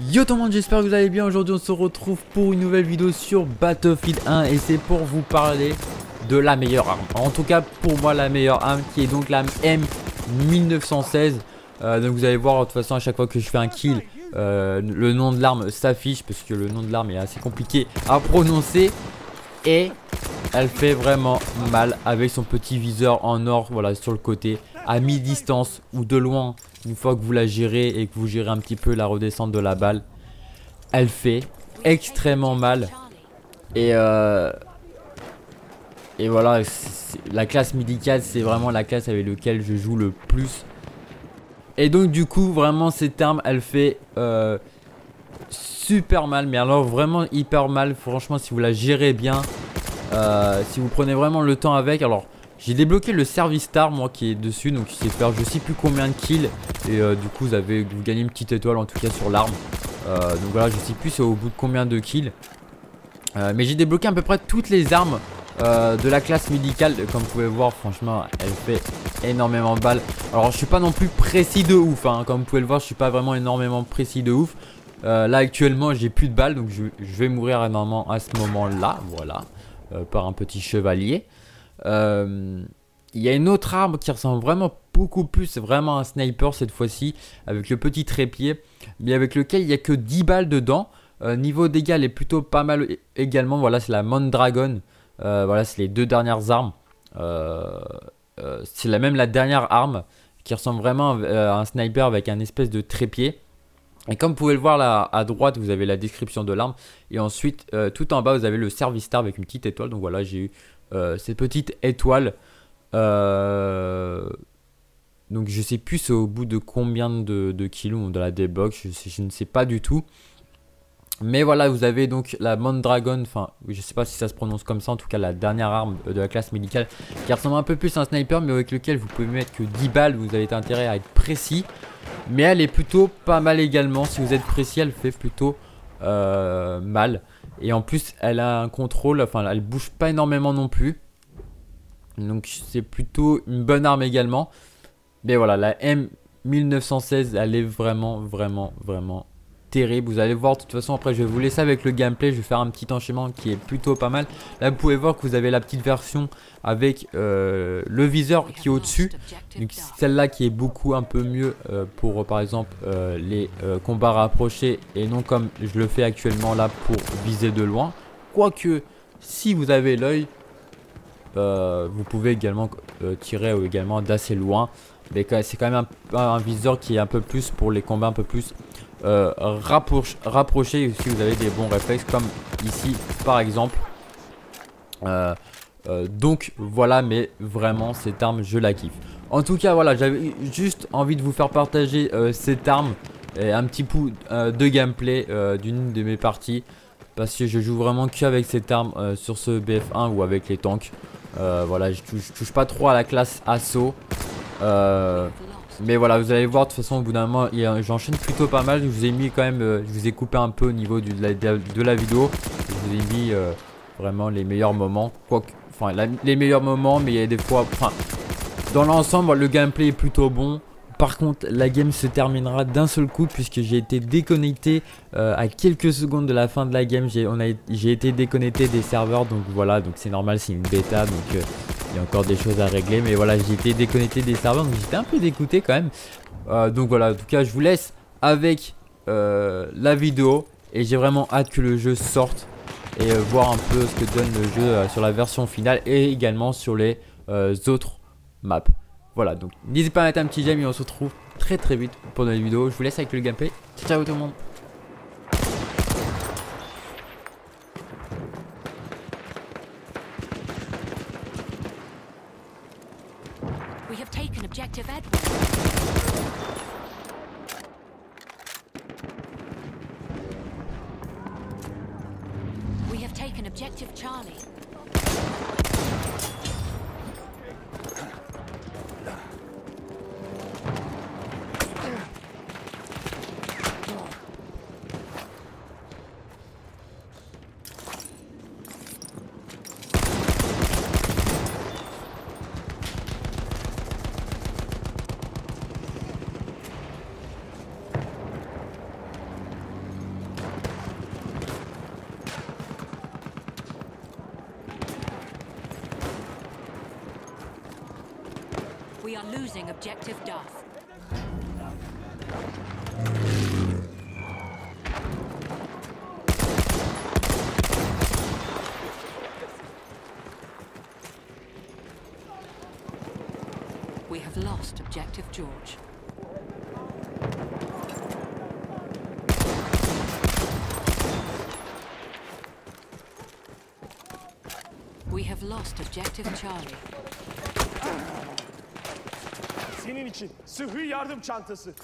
Yo tout le monde, j'espère que vous allez bien. Aujourd'hui on se retrouve pour une nouvelle vidéo sur Battlefield 1 et c'est pour vous parler de la meilleure arme. En tout cas pour moi la meilleure arme, qui est donc la M1916. Donc vous allez voir, de toute façon à chaque fois que je fais un kill, le nom de l'arme s'affiche parce que le nom de l'arme est assez compliqué à prononcer. Et elle fait vraiment mal avec son petit viseur en or, voilà, sur le côté, à mi-distance ou de loin. Une fois que vous la gérez et que vous gérez un petit peu la redescente de la balle, elle fait extrêmement mal. Et voilà, la classe médicale, c'est vraiment la classe avec laquelle je joue le plus. Et donc du coup, vraiment cette arme, elle fait super mal, mais alors vraiment hyper mal. Franchement, si vous la gérez bien, si vous prenez vraiment le temps avec. Alors j'ai débloqué le service star, moi, qui est dessus, donc il sait faire je sais plus combien de kills. Et du coup vous gagnez une petite étoile en tout cas sur l'arme. Donc voilà, je sais plus c'est au bout de combien de kills, mais j'ai débloqué à peu près toutes les armes de la classe médicale. Comme vous pouvez voir, franchement elle fait énormément de balles. Alors je suis pas non plus précis de ouf, hein. Comme vous pouvez le voir, je suis pas vraiment énormément précis de ouf. Là actuellement j'ai plus de balles, donc je vais mourir énormément à ce moment là, voilà, par un petit chevalier. Il y a une autre arme qui ressemble vraiment beaucoup plus, vraiment un sniper cette fois-ci, avec le petit trépied, mais avec lequel il n'y a que 10 balles dedans. Niveau dégâts elle est plutôt pas mal également, voilà, c'est la Mondragon. Voilà, c'est les deux dernières armes, c'est la dernière arme qui ressemble vraiment à un sniper avec un espèce de trépied. Et comme vous pouvez le voir là à droite, vous avez la description de l'arme. Et ensuite tout en bas vous avez le service star avec une petite étoile. Donc voilà, j'ai eu cette petite étoile. Donc je sais plus c'est au bout de combien de kilos on la débloque, je ne sais pas du tout. Mais voilà, vous avez donc la Mondragon, enfin je sais pas si ça se prononce comme ça, en tout cas la dernière arme de la classe médicale, qui ressemble un peu plus à un sniper, mais avec lequel vous pouvez mettre que 10 balles. Vous avez intérêt à être précis, mais elle est plutôt pas mal également. Si vous êtes précis, elle fait plutôt mal. Et en plus elle a un contrôle, enfin elle bouge pas énormément non plus. Donc c'est plutôt une bonne arme également. Mais voilà, la M1916, elle est vraiment terrible. Vous allez voir, de toute façon après je vais vous laisser avec le gameplay, je vais faire un petit enchaînement qui est plutôt pas mal. Là vous pouvez voir que vous avez la petite version avec le viseur qui est au dessus, donc celle-là qui est beaucoup un peu mieux pour par exemple les combats rapprochés, et non comme je le fais actuellement là pour viser de loin. Quoique si vous avez l'œil, vous pouvez également tirer également d'assez loin, mais c'est quand même un viseur qui est un peu plus pour les combats un peu plus rapproché, si vous avez des bons réflexes comme ici par exemple. Donc voilà, mais vraiment cette arme je la kiffe. En tout cas voilà, j'avais juste envie de vous faire partager cette arme et un petit bout de gameplay d'une de mes parties, parce que je joue vraiment qu'avec cette arme sur ce BF1 ou avec les tanks. Voilà, je touche pas trop à la classe assaut. Mais voilà, vous allez voir, de toute façon au bout d'un moment j'enchaîne plutôt pas mal. Je vous ai mis quand même, je vous ai coupé un peu au niveau de la vidéo. Je vous ai mis vraiment les meilleurs moments, enfin les meilleurs moments, mais il y a des fois, enfin dans l'ensemble le gameplay est plutôt bon. Par contre la game se terminera d'un seul coup, puisque j'ai été déconnecté à quelques secondes de la fin de la game. J'ai été déconnecté des serveurs, donc voilà, donc c'est normal, c'est une bêta, donc il y a encore des choses à régler, mais voilà, j'ai été déconnecté des serveurs, donc j'étais un peu dégoûté quand même. Donc voilà, en tout cas je vous laisse avec la vidéo, et j'ai vraiment hâte que le jeu sorte et voir un peu ce que donne le jeu sur la version finale et également sur les autres maps. Voilà, donc n'hésitez pas à mettre un petit j'aime et on se retrouve très vite pour notre vidéo. Je vous laisse avec le gameplay. Ciao tout le monde. We have taken objective Edward. We have taken objective Charlie. We are losing objective Duff. We have lost objective George. We have lost objective Charlie. Senin için sıhhi yardım çantası.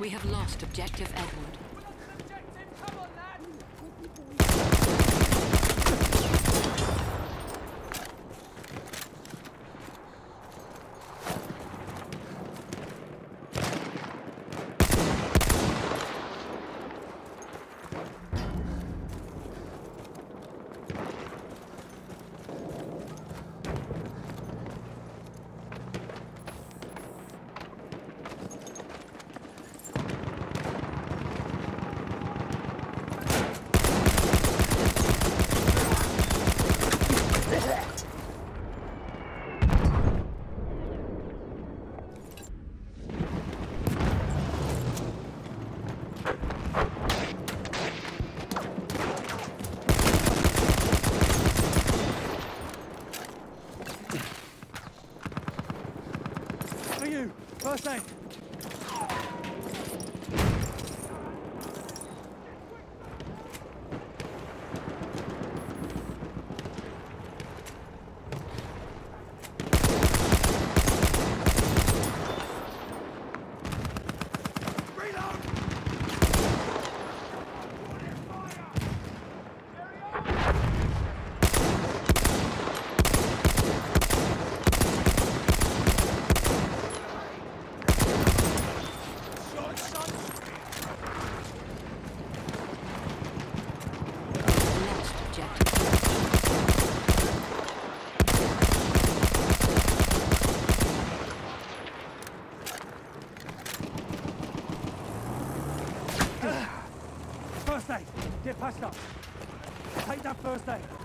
We have lost objective Edward. First aid. First aid. Get past us. Take that first aid.